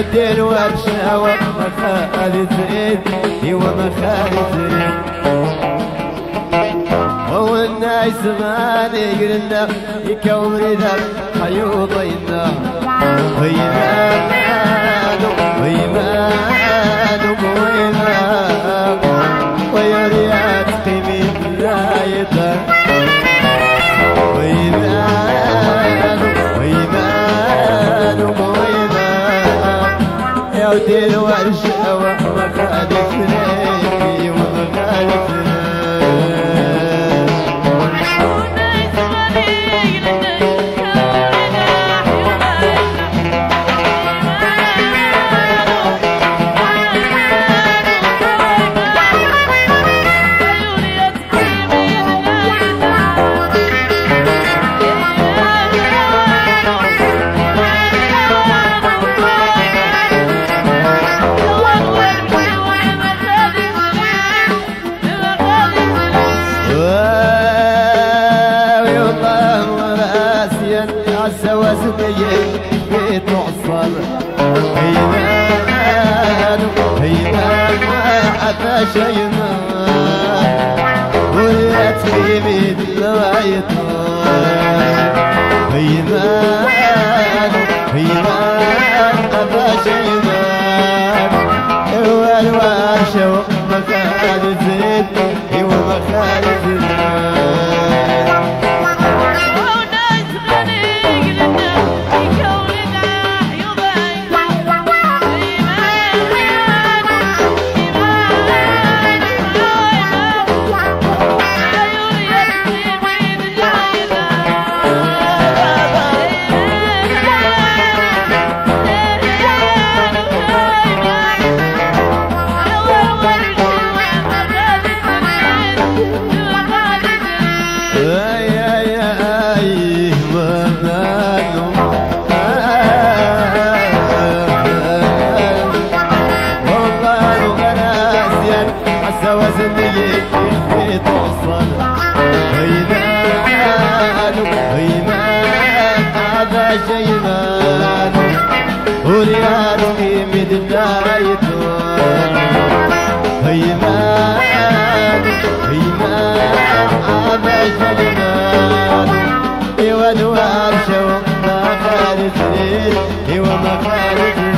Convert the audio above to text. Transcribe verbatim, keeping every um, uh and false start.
حد الورشة وما خالي زين ايوه ما خالي زين هو الناس ماني قلنا يكون ذا حيوضينا ويمانو ويمانو ويمانو ويا ريت قيمي بلايته ودي الورشة وما خالف ليلي وما خالف ايوه ما خالف ليل ايوه ما خالف